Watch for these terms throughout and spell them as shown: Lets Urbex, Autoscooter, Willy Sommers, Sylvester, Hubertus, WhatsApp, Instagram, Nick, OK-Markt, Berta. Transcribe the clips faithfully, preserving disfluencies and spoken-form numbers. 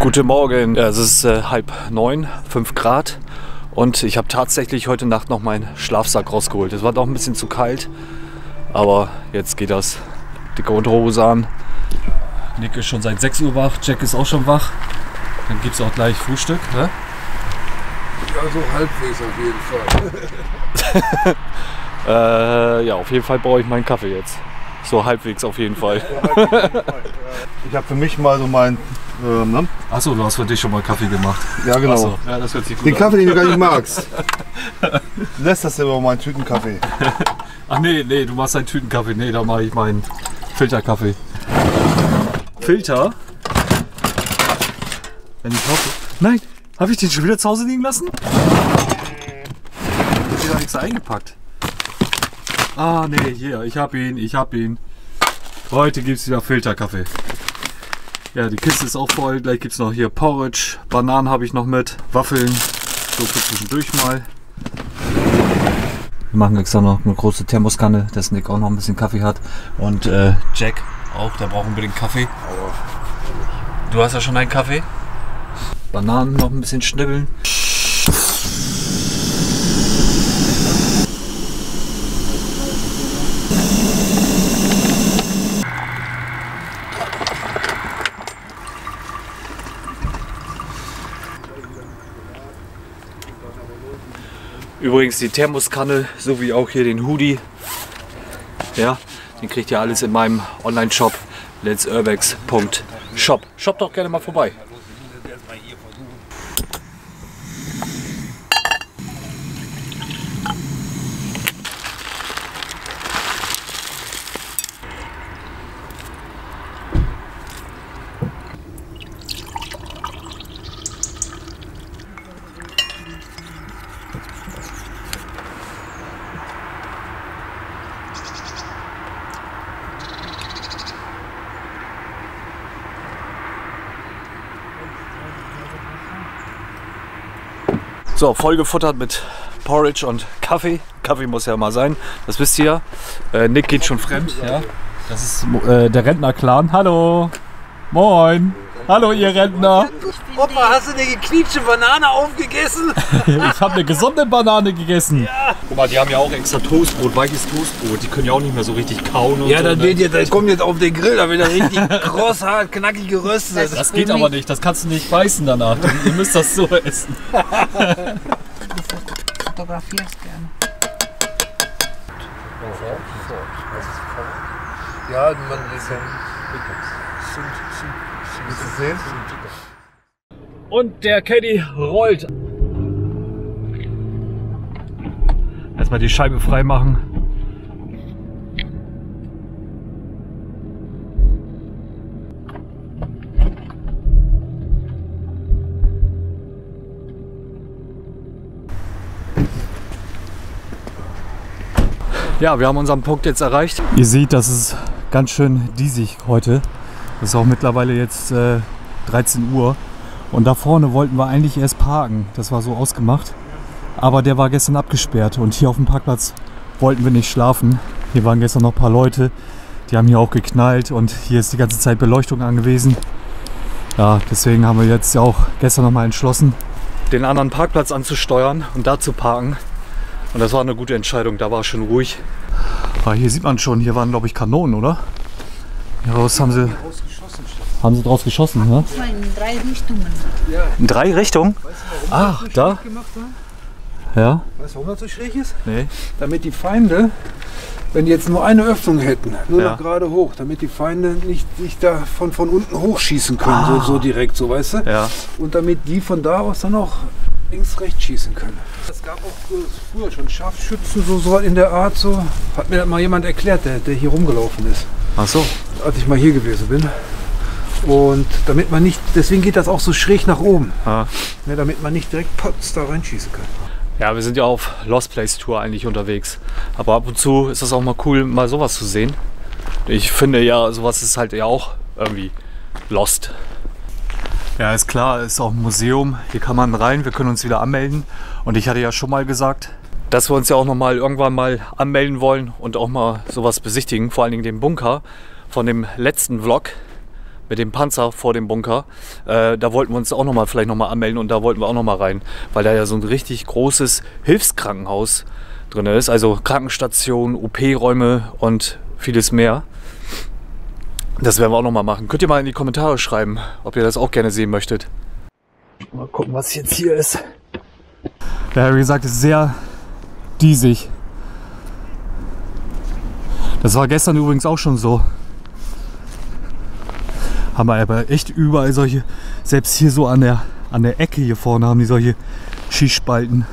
Guten Morgen, es ist äh, halb neun, fünf Grad und ich habe tatsächlich heute Nacht noch meinen Schlafsack rausgeholt. Es war doch ein bisschen zu kalt, aber jetzt geht das. Dicke Unterhose an. Nick ist schon seit sechs Uhr wach, Jack ist auch schon wach. Dann gibt es auch gleich Frühstück, ne? Ja, so halbwegs auf jeden Fall. äh, ja, auf jeden Fall brauche ich meinen Kaffee jetzt. So halbwegs auf jeden Fall. Ich habe für mich mal so meinen... Ähm, ne? Achso, du hast für dich schon mal Kaffee gemacht. Ja, genau. So. Ja, das hört sich gut den an. Kaffee, den du gar nicht magst. Lässt das immer meinen Tütenkaffee. Ach nee, nee, du machst deinen Tütenkaffee. Nee, da mache ich meinen Filterkaffee. Filter? Wenn ich hoffe. Nein, habe ich den schon wieder zu Hause liegen lassen? Ist hier doch nichts eingepackt. Ah nee, hier, ich habe ihn, ich habe ihn. Heute gibt es wieder Filterkaffee. Ja, die Kiste ist auch voll. Gleich gibt es noch hier Porridge. Bananen habe ich noch mit. Waffeln. So für zwischendurch mal. Wir machen extra noch eine große Thermoskanne, dass Nick auch noch ein bisschen Kaffee hat. Und äh, Jack auch, der braucht unbedingt Kaffee. Du hast ja schon einen Kaffee. Bananen noch ein bisschen schnibbeln. Übrigens die Thermoskanne, so wie auch hier den Hoodie, ja, den kriegt ihr alles in meinem Online-Shop letsurbex punkt shop. Shop doch gerne mal vorbei. So, vollgefuttert mit Porridge und Kaffee. Kaffee muss ja mal sein, das wisst ihr ja. Äh, Nick geht schon fremd. Ja. Das ist äh, der Rentner-Clan. Hallo! Moin! Hallo ihr Rentner! Opa, hast du eine geknietschte Banane aufgegessen? Ich habe eine gesunde Banane gegessen. Ja. Guck mal, die haben ja auch extra Toastbrot, weiches Toastbrot. Die können ja auch nicht mehr so richtig kauen. Und ja, dann so, ne? Ihr, das kommt jetzt auf den Grill, da wird er richtig kross, hart, knackig geröstet. Das, das geht aber nicht, das kannst du nicht beißen danach. Ihr müsst das so essen. Du fotografierst gerne. Ja, man ist ja... Und der Caddy rollt. Erstmal die Scheibe frei machen. Ja, wir haben unseren Punkt jetzt erreicht. Ihr seht, das ist ganz schön diesig heute. Das ist auch mittlerweile jetzt äh, dreizehn Uhr und da vorne wollten wir eigentlich erst parken, das war so ausgemacht, aber der war gestern abgesperrt und hier auf dem Parkplatz wollten wir nicht schlafen. Hier waren gestern noch ein paar Leute, die haben hier auch geknallt und hier ist die ganze Zeit Beleuchtung angewiesen. Ja, deswegen haben wir jetzt auch gestern nochmal entschlossen, den anderen Parkplatz anzusteuern und da zu parken. Und das war eine gute Entscheidung, da war es schon ruhig. Aber hier sieht man schon, hier waren glaube ich Kanonen, oder? Raus haben sie, haben sie draus geschossen, ne? In drei Richtungen. In drei Richtungen? Ach, da? Ja. Weißt du, warum das so schräg ist? Nee. Damit die Feinde, wenn die jetzt nur eine Öffnung hätten, nur ja. noch gerade hoch, damit die Feinde nicht sich da von, von unten hochschießen können, ah. so, so direkt, so weißt du? Ja. Und damit die von da aus dann auch links, rechts schießen können. Es gab auch früher schon Scharfschützen, so, so in der Art, so hat mir das mal jemand erklärt, der, der hier rumgelaufen ist. Ach so. Als ich mal hier gewesen bin. Und damit man nicht, deswegen geht das auch so schräg nach oben, ah. ne, damit man nicht direkt potz da reinschießen kann. Ja, wir sind ja auf Lost Place Tour eigentlich unterwegs, aber ab und zu ist das auch mal cool, mal sowas zu sehen. Ich finde ja, sowas ist halt ja auch irgendwie Lost. Ja, ist klar, ist auch ein Museum, hier kann man rein, wir können uns wieder anmelden und ich hatte ja schon mal gesagt, dass wir uns ja auch noch mal irgendwann mal anmelden wollen und auch mal sowas besichtigen, vor allen Dingen den Bunker von dem letzten Vlog, mit dem Panzer vor dem Bunker. Äh, da wollten wir uns auch noch mal vielleicht noch mal anmelden und da wollten wir auch noch mal rein, weil da ja so ein richtig großes Hilfskrankenhaus drin ist. Also Krankenstation, O P-Räume und vieles mehr. Das werden wir auch noch mal machen. Könnt ihr mal in die Kommentare schreiben, ob ihr das auch gerne sehen möchtet. Mal gucken, was jetzt hier ist. Ja, wie gesagt, ist sehr diesig. Das war gestern übrigens auch schon so. Haben wir aber echt überall solche, selbst hier so an der, an der Ecke hier vorne haben die solche Schießspalten.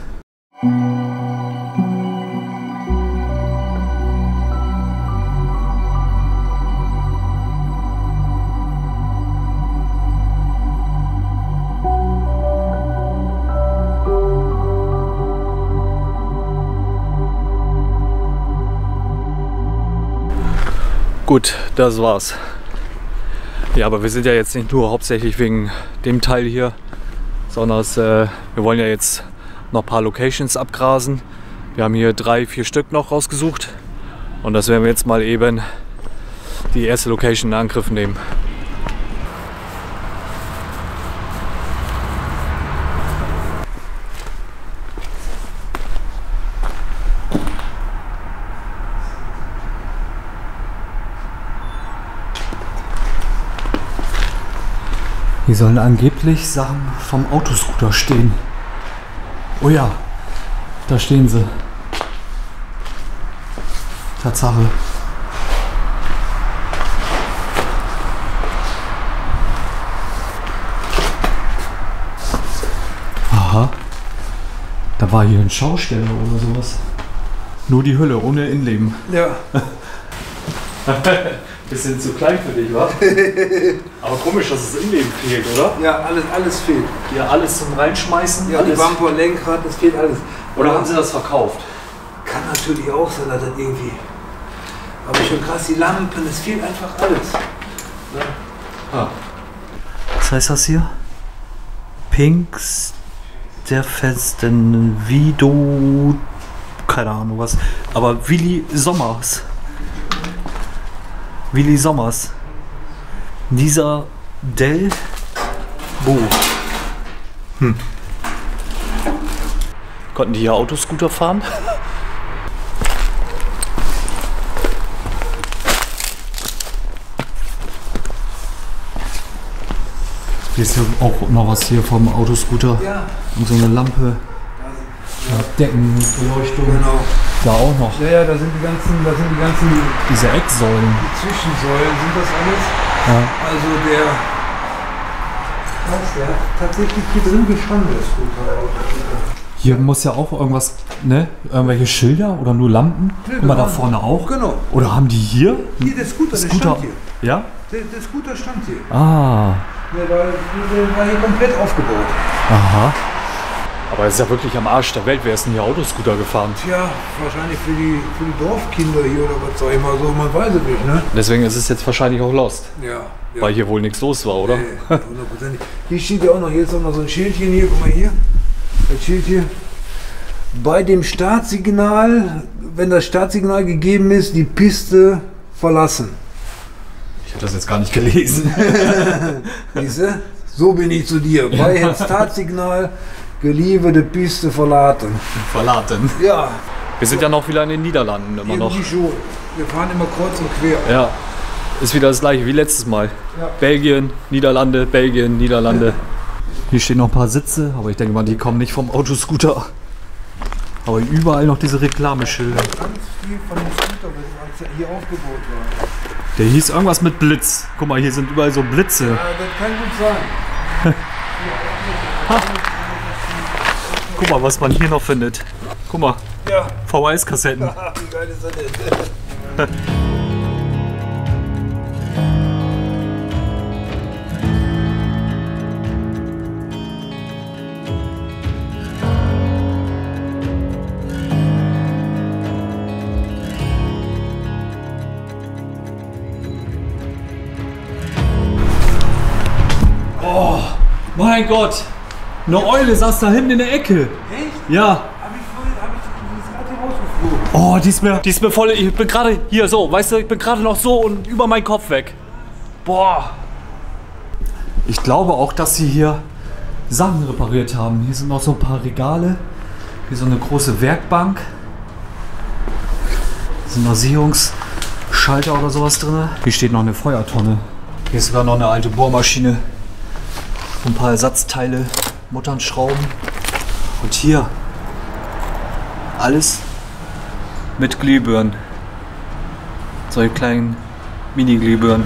Gut, das war's. Ja, aber wir sind ja jetzt nicht nur hauptsächlich wegen dem Teil hier, sondern es, äh, wir wollen ja jetzt noch ein paar Locations abgrasen. Wir haben hier drei, vier Stück noch rausgesucht und das werden wir jetzt mal eben die erste Location in Angriff nehmen. Hier sollen angeblich Sachen vom Autoscooter stehen. Oh ja, da stehen sie. Tatsache. Aha. Da war hier ein Schausteller oder sowas. Nur die Hülle, ohne Innenleben. Ja. Bisschen zu klein für dich, wa? Aber komisch, dass das Innenleben fehlt, oder? Ja, alles, alles fehlt. Ja, alles zum Reinschmeißen? Ja, alles. Die Bumper, Lenkrad, das fehlt alles. Oder, oder haben sie das verkauft? Kann natürlich auch sein, dass das irgendwie... Aber schon krass, die Lampen, es fehlt einfach alles. Ja. Ah. Was heißt das hier? Pinks der Festen, Vido... Keine Ahnung was. Aber Willy Sommers. Willy Sommers. Dieser Del Bo. Hm. Konnten die hier Autoscooter fahren? Hier ist ja auch noch was hier vom Autoscooter. Ja. Und so eine Lampe. Ja, Deckenbeleuchtung. Genau. Da auch noch. Ja, ja, da sind die ganzen, da sind die ganzen... Diese Ecksäulen. Die Zwischensäulen sind das alles. Ja. Also der... Was, der hat tatsächlich hier drin gestanden. Hier muss ja auch irgendwas, ne? Irgendwelche Schilder oder nur Lampen? Ja, immer da vorne auch? Genau. Oder haben die hier? Hier, der Scooter, der Scooter, stand hier. Ja? Der, der Scooter stand hier. Ah. Der war, der war hier komplett aufgebaut. Aha. Aber es ist ja wirklich am Arsch der Welt. Wer ist denn hier Autoscooter gefahren? Tja, wahrscheinlich für die, für die Dorfkinder hier oder was sag ich mal so. Man weiß es nicht, ne? Deswegen ist es jetzt wahrscheinlich auch lost. Ja. ja. Weil hier wohl nichts los war, oder? Nee, hundertprozentig. Hier steht ja auch noch, hier ist auch noch so ein Schildchen hier. Guck mal hier. Das Schild hier. Bei dem Startsignal, wenn das Startsignal gegeben ist, die Piste verlassen. Ich habe das jetzt gar nicht gelesen. Siehste? So bin ich zu dir. Bei dem Startsignal... Geliebte Piste verlaten. Verlaten? Ja. Wir sind ja noch wieder in den Niederlanden immer noch. Wir fahren immer kreuz und quer. Ja. Ist wieder das gleiche wie letztes Mal. Ja. Belgien, Niederlande, Belgien, Niederlande. Hier stehen noch ein paar Sitze, aber ich denke mal, die kommen nicht vom Autoscooter. Aber überall noch diese Reklameschilder. Ganz viel von dem Scooter, als er hier aufgebaut war. Der hieß irgendwas mit Blitz. Guck mal, hier sind überall so Blitze. Ja, das kann gut sein. Ha. Guck mal, was man hier noch findet. Guck mal, ja. V H S-Kassetten. Wie geil ist das denn? Oh, mein Gott! Eine Eule saß da hinten in der Ecke. Echt? Ja. Hab ich vorhin, hab ich, die ist gerade hier rausgeflogen. Oh, die ist mir, die ist mir voll, ich bin gerade hier so, weißt du, ich bin gerade noch so und über meinen Kopf weg. Boah. Ich glaube auch, dass sie hier Sachen repariert haben. Hier sind noch so ein paar Regale. Hier so eine große Werkbank. Hier sind noch Sicherungsschalter oder sowas drin. Hier steht noch eine Feuertonne. Hier ist sogar noch eine alte Bohrmaschine. Ein paar Ersatzteile, Mutternschrauben. Und hier alles mit Glühbirnen. Solche kleinen Mini-Glühbirnen.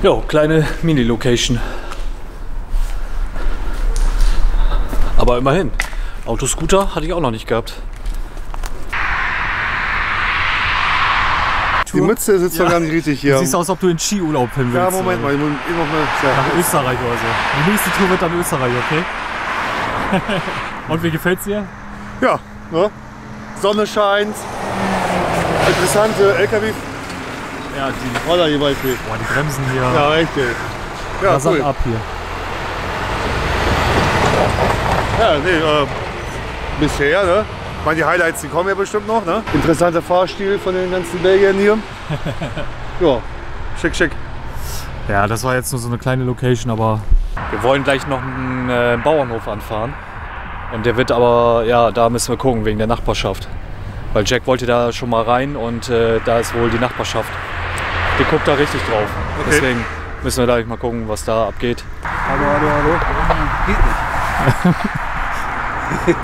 Jo, kleine Mini-Location. Aber immerhin, Autoscooter hatte ich auch noch nicht gehabt. Die Mütze sitzt ja doch gar nicht richtig hier. Du siehst aus, als ob du in Skiurlaub hin willst. Ja, Moment mal, ich muss eben noch mal. Ja. Nach Österreich oder so. Die nächste Tour wird dann Österreich, okay? Und wie gefällt's dir? Ja, ne? Sonne scheint. Interessante L K W. Ja, die, Roller hier bei viel. Boah, die Bremsen hier. Ja, richtig. Ja, das cool. Ab hier. Ja, nee, äh, bisher, ne? Ich meine, die Highlights, die kommen ja bestimmt noch, ne? Interessanter Fahrstil von den ganzen Belgiern hier. Ja, schick, schick. Ja, das war jetzt nur so eine kleine Location, aber... Wir wollen gleich noch einen äh, Bauernhof anfahren. Und der wird aber, ja, da müssen wir gucken, wegen der Nachbarschaft. Weil Jack wollte da schon mal rein und äh, da ist wohl die Nachbarschaft. Die guckt da richtig drauf. Okay. Deswegen müssen wir gleich mal gucken, was da abgeht. Hallo, hallo, hallo. Geht nicht.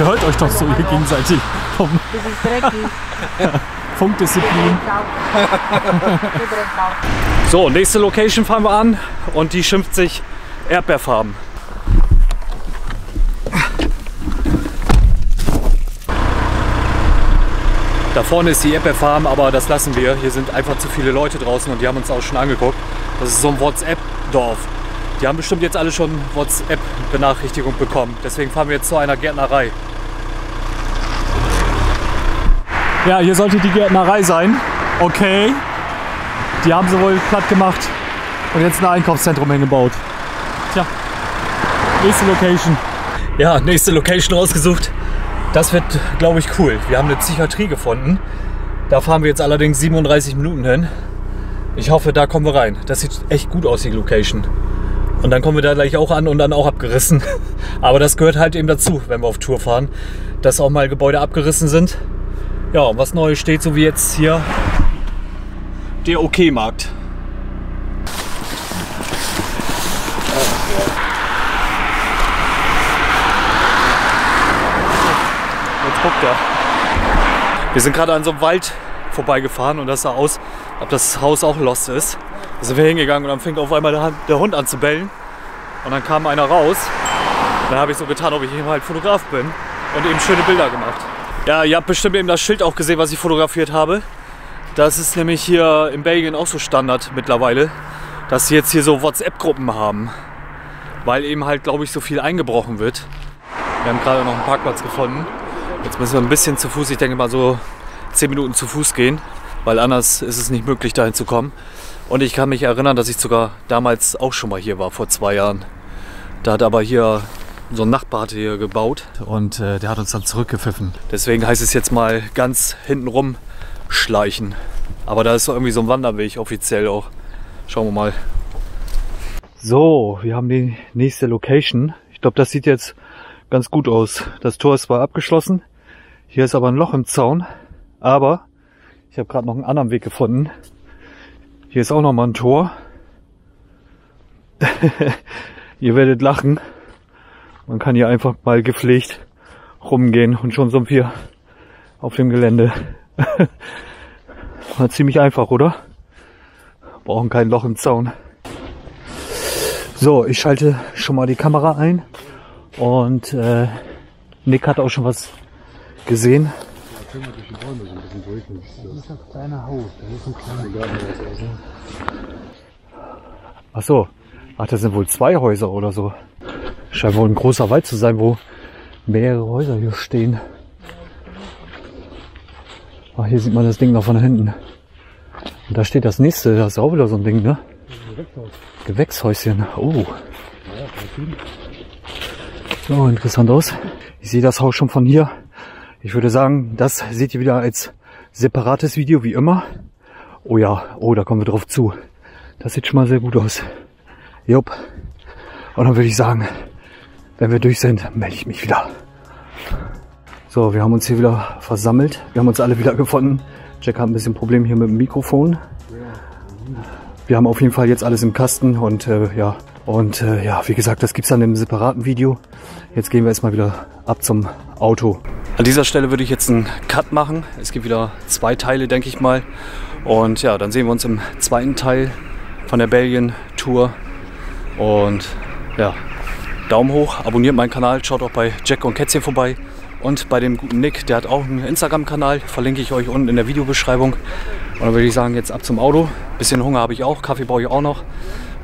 Ihr hört euch doch hallo, so hallo. gegenseitig. Das ist dreckig. Funkdisziplin. So, nächste Location fahren wir an und die schimpft sich Erdbeerfarmen. Da vorne ist die Erdbeerfarm, aber das lassen wir. Hier sind einfach zu viele Leute draußen und die haben uns auch schon angeguckt. Das ist so ein WhatsApp-Dorf. Die haben bestimmt jetzt alle schon WhatsApp-Benachrichtigung bekommen. Deswegen fahren wir jetzt zu einer Gärtnerei. Ja, hier sollte die Gärtnerei sein. Okay. Die haben sie wohl platt gemacht und jetzt ein Einkaufszentrum hingebaut. Tja, nächste Location. Ja, nächste Location rausgesucht. Das wird, glaube ich, cool. Wir haben eine Psychiatrie gefunden. Da fahren wir jetzt allerdings siebenunddreißig Minuten hin. Ich hoffe, da kommen wir rein. Das sieht echt gut aus, die Location. Und dann kommen wir da gleich auch an und dann auch abgerissen. Aber das gehört halt eben dazu, wenn wir auf Tour fahren, dass auch mal Gebäude abgerissen sind. Ja, und was Neues steht, so wie jetzt hier der OK-Markt. Wir sind gerade an so einem Wald vorbeigefahren und das sah aus, ob das Haus auch lost ist. Da sind wir hingegangen und dann fing auf einmal der Hund an zu bellen und dann kam einer raus. Dann habe ich so getan, ob ich eben halt Fotograf bin und eben schöne Bilder gemacht. Ja, ihr habt bestimmt eben das Schild auch gesehen, was ich fotografiert habe. Das ist nämlich hier in Belgien auch so Standard mittlerweile, dass sie jetzt hier so WhatsApp-Gruppen haben, weil eben halt, glaube ich, so viel eingebrochen wird. Wir haben gerade noch einen Parkplatz gefunden. Jetzt müssen wir ein bisschen zu Fuß, ich denke mal so zehn Minuten zu Fuß gehen, weil anders ist es nicht möglich, dahin zu kommen. Und ich kann mich erinnern, dass ich sogar damals auch schon mal hier war, vor zwei Jahren. Da hat aber hier so ein Nachbar hatte hier gebaut und äh, der hat uns dann zurückgepfiffen. Deswegen heißt es jetzt mal ganz hintenrum schleichen. Aber da ist irgendwie so ein Wanderweg offiziell auch. Schauen wir mal. So, wir haben die nächste Location. Ich glaube, das sieht jetzt ganz gut aus. Das Tor ist zwar abgeschlossen. Hier ist aber ein Loch im Zaun, aber ich habe gerade noch einen anderen Weg gefunden. Hier ist auch noch mal ein Tor. Ihr werdet lachen. Man kann hier einfach mal gepflegt rumgehen und schon sind wir auf dem Gelände. War ziemlich einfach, oder? Brauchen kein Loch im Zaun. So, ich schalte schon mal die Kamera ein und äh, Nick hat auch schon was gesehen. Ja, wir durch die Bäume so ein bisschen durch. Das ist ein kleiner Haus, das ist ein kleiner Garten. Ach so, ach, das sind wohl zwei Häuser oder so. Scheint wohl ein großer Wald zu sein, wo mehrere Häuser hier stehen. Ach, hier sieht man das Ding noch von hinten. Und da steht das nächste, das ist auch wieder so ein Ding, ne? Gewächshaus. Gewächshäuschen, oh. So, interessant aus. Ich sehe das Haus schon von hier. Ich würde sagen, das seht ihr wieder als separates Video, wie immer. Oh ja, oh, da kommen wir drauf zu. Das sieht schon mal sehr gut aus. Jupp. Und dann würde ich sagen, wenn wir durch sind, melde ich mich wieder. So, wir haben uns hier wieder versammelt. Wir haben uns alle wieder gefunden. Jack hat ein bisschen Probleme hier mit dem Mikrofon. Wir haben auf jeden Fall jetzt alles im Kasten und äh, ja, und äh, ja, wie gesagt, das gibt es dann im separaten Video. Jetzt gehen wir erstmal wieder ab zum Auto. An dieser Stelle würde ich jetzt einen Cut machen. Es gibt wieder zwei Teile, denke ich mal. Und ja, dann sehen wir uns im zweiten Teil von der Belgien-Tour. Und ja, Daumen hoch, abonniert meinen Kanal, schaut auch bei Jack und Kätzchen vorbei. Und bei dem guten Nick, der hat auch einen Instagram-Kanal, verlinke ich euch unten in der Videobeschreibung. Und dann würde ich sagen, jetzt ab zum Auto. Bisschen Hunger habe ich auch, Kaffee brauche ich auch noch.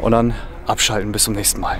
Und dann abschalten, bis zum nächsten Mal.